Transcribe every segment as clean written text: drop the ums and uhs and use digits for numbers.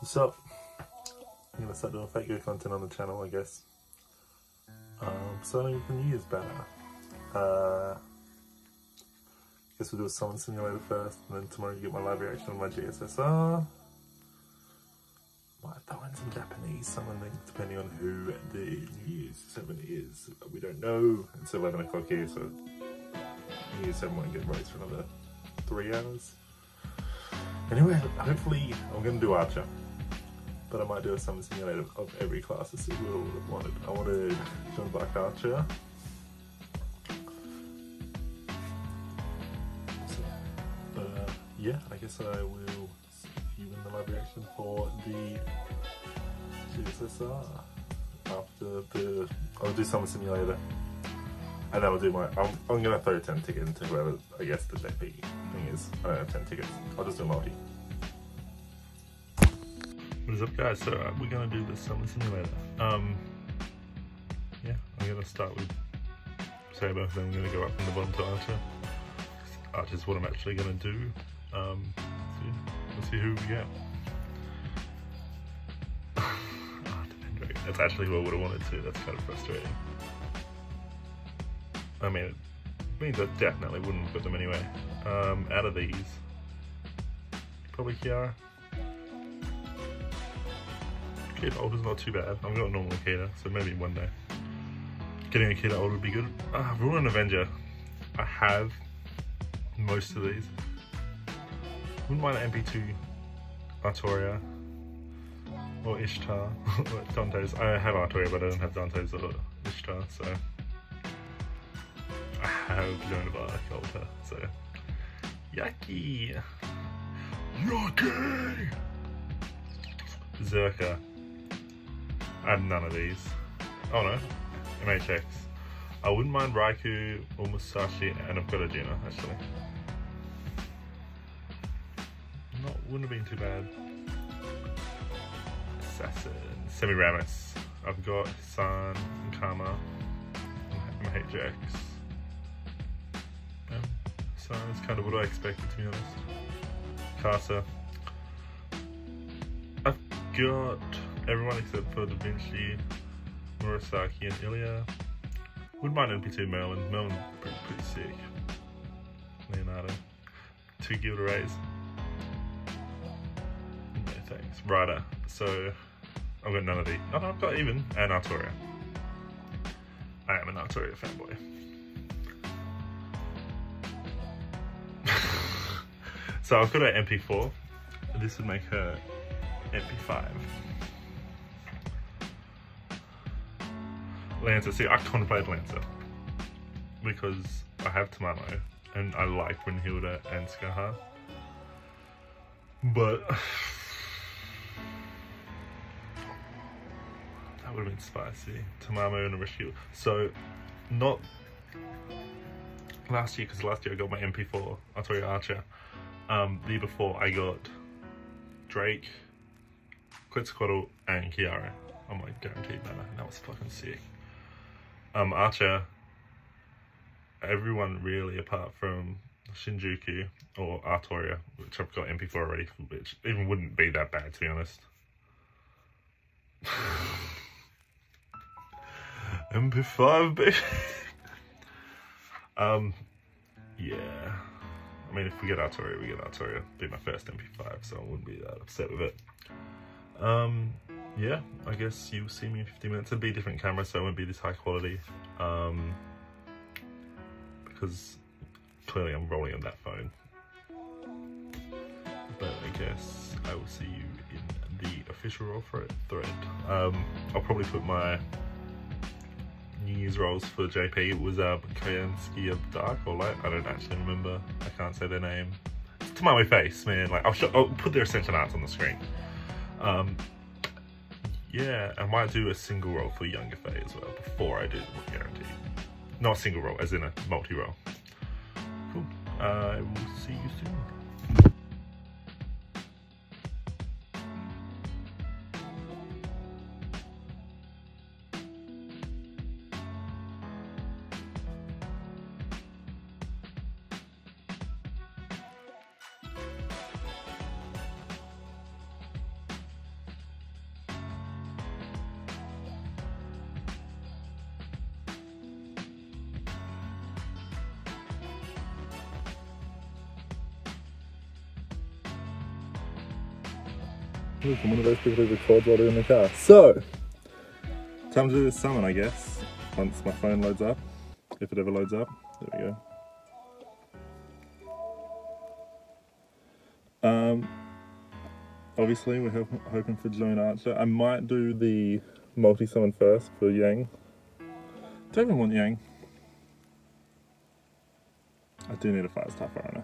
What's up? I'm gonna start doing Fate/GO content on the channel, I guess. Starting with the New Year's banner. Guess we'll do a Summon Simulator first, and then tomorrow you get my live reaction on my GSSR. Might throw in some Japanese summoning, depending on who the New Year's 7 is. We don't know. It's 11 o'clock here, so New Year's 7 won't get raised for another 3 hours. Anyway, hopefully I'm going to do Archer, but I might do a Summon Simulator of every class to see what I would have wanted. I wanted John Buck Archer. So, yeah, I guess I will see you in the live reaction for the GSSR. I'll do Summon Simulator, and I'll do my, I'm going to throw 10 tickets into whoever, I guess, the JP thing is. I don't have 10 tickets, I'll just do multi. What is up, guys? So we're going to do the Summon Simulator. Yeah, I'm going to start with Saber, then I'm going to go up from the bottom to Archer. Archer's what I'm actually going to do. So yeah, we'll see who we get. That's actually who I would have wanted to, that's kind of frustrating. I mean, it means I definitely wouldn't put them anyway. Out of these, probably Kiara. Akita Old is not too bad. I've got a normal Akita, so maybe one day. Getting Akita Old would be good. Ruin and Avenger. I have most of these. Wouldn't mind an MP2 Artoria or Ishtar or Dante's. I have Artoria, but I don't have Dante's or Ishtar, so. I have learned about Akita, so yucky! Yucky! Zerka. I have none of these. Oh no, MHX. I wouldn't mind Raikou or Musashi, and I've got Ajina actually. Wouldn't have been too bad. Assassin. Semiramis. I've got San and Karma. MHX. So it's kind of what I expected, to be honest. Casa. I've got everyone except for Da Vinci, Murasaki, and Ilya. Wouldn't mind MP2 Merlin. Merlin's pretty sick. Leonardo. 2 Gil arrays. No thanks. Ryder. So I've got none of these. Oh no, I've got even an Artoria. I am an Artoria fanboy. So I've got an MP4, this would make her MP5. Lancer, see I contemplated Lancer, because I have Tamamo, and I like Brynhilda and Skaha, but that would have been spicy, Tamamo and a rescue. So not last year, because last year I got my MP4, Artoria Archer. The year before I got Drake, Quetzalcoatl, and Kiara on my guaranteed banner, and that was fucking sick. Archer, everyone really apart from Shinjuku or Artoria, which I've got MP4 already, which even wouldn't be that bad, to be honest. MP5, baby! Yeah. I mean, if we get Artoria, we get Artoria. It'd be my first MP5, so I wouldn't be that upset with it. Yeah, I guess you'll see me in 15 minutes. It'd be a different camera, so it won't be this high quality. Because clearly I'm rolling on that phone. But I guess I will see you in the official roll for it thread. I'll probably put my New Year's rolls for JP. It was Koyansky of Dark or Light. I don't actually remember. I can't say their name. It's Tamamo Face, man. Like I'll put their Ascension Arts on the screen. Yeah, I might do a single roll for Younger Faye as well before I do the guarantee. Not a single roll, as in a multi roll. Cool. I will see you soon. Look, I'm one of those people who records while they're in the car. So, time to do this summon, I guess. Once my phone loads up, if it ever loads up. There we go. Obviously, we're hoping for Lone Archer. I might do the multi-summon first for Yang. Don't even want Yang. I do need a fire star foreigner.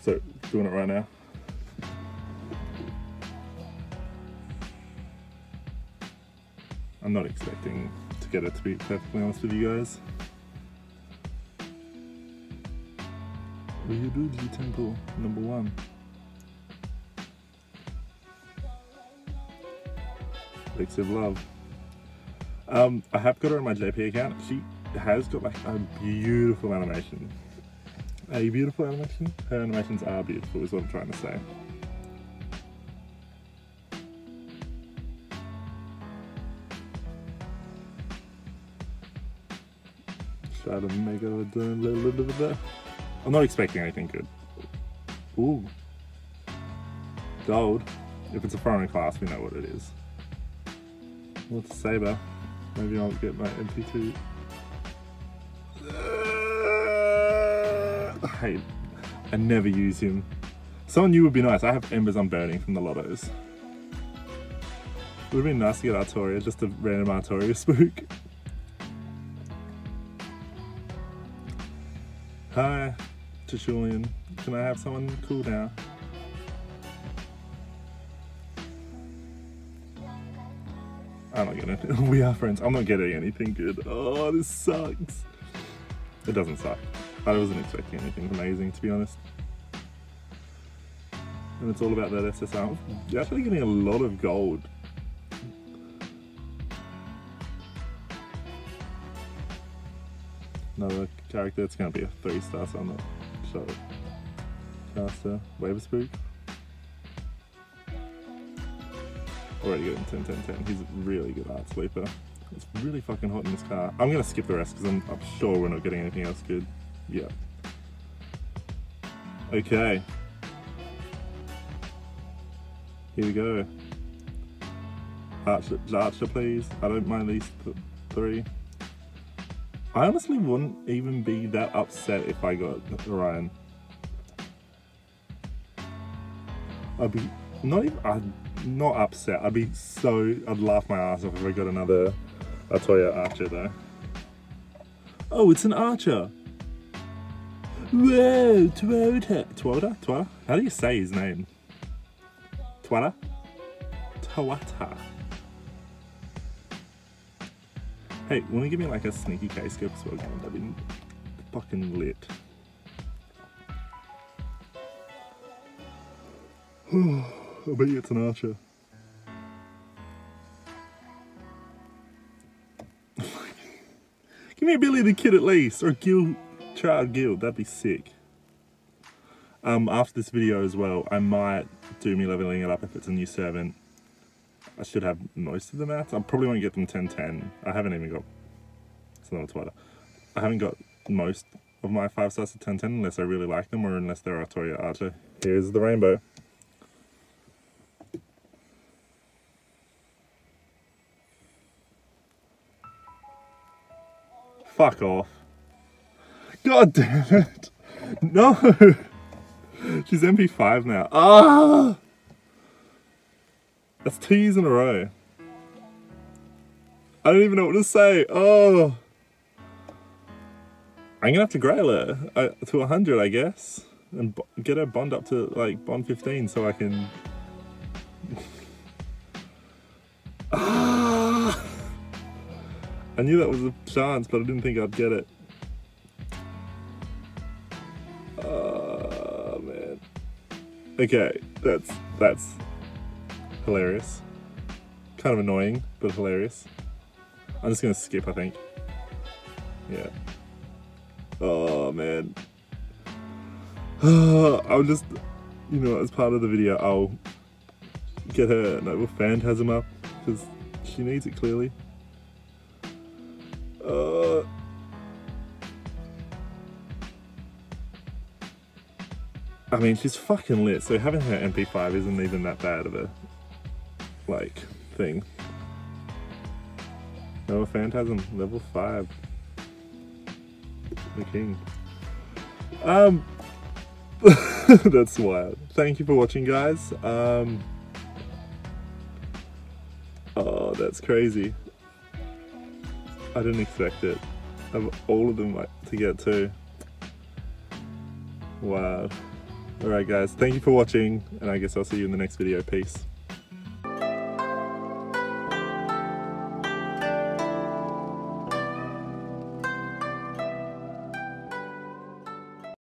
So, doing it right now. I'm not expecting to get it, to be perfectly honest with you guys. Ryuduji Temple, number 1. Lakes of Love. I have got her on my JP account. She has got like a beautiful animation. A beautiful animation? Her animations are beautiful is what I'm trying to say. Try to make it a little bit. I'm not expecting anything good. Ooh. Gold. If it's a foreign class, we know what it is. Well, it's a saber. Maybe I'll get my MP2. Hey, I never use him. Someone new would be nice. I have embers I'm burning from the lottos. It would have been nice to get Artoria, just a random Artoria spook. Hi, Tishulian. Can I have someone cool now? I'm not gonna. We are friends. I'm not getting anything good. Oh, this sucks. It doesn't suck. I wasn't expecting anything amazing, to be honest. And it's all about that SSR. You're actually getting a lot of gold. Another character, it's going to be a 3-star, so I'm not sure. Caster, Waver Spook. Already good in 10-10-10. He's a really good art sleeper. It's really fucking hot in this car. I'm going to skip the rest because I'm sure we're not getting anything else good. Yeah. Okay. Here we go. Archer please. I don't mind these 3. I honestly wouldn't even be that upset if I got Orion. I'd be not even, not upset. I'd be so, I'd laugh my ass off if I got another Artoria Archer though. Oh, it's an Archer. Whoa, Twota. Twota? Twota? How do you say his name? Twota? Twota. Hey, want to give me like a sneaky case go for game? That'd be fucking lit. I bet you it's an Archer. Give me a Billy the Kid at least, or a Gil. Child Gil, that'd be sick. After this video as well, I might do me leveling it up if it's a new servant. I should have most of the mats. I probably won't get them 10-10. I haven't even got, it's another Twitter. I haven't got most of my 5-stars to 10-10 unless I really like them or unless they're Artoria Archer. Here's the rainbow. Fuck off. God damn it! No! She's MP5 now. Ah! That's 2 years in a row. I don't even know what to say. Oh! I'm gonna have to grail her to 100, I guess. And get her bond up to like bond 15 so I can. Ah! I knew that was a chance, but I didn't think I'd get it. Okay, that's hilarious. Kind of annoying, but hilarious. I'm just gonna skip, I think. Yeah. Oh man. I'll just, you know, as part of the video, I'll get her noble phantasm up because she needs it clearly. I mean, she's fucking lit, so having her MP5 isn't even that bad of a, like, thing. Oh, Phantasm, level 5. The king. That's wild. Thank you for watching, guys. Oh, that's crazy. I didn't expect it. Of all of them to get to. Wow. Alright guys, thank you for watching, and I guess I'll see you in the next video. Peace.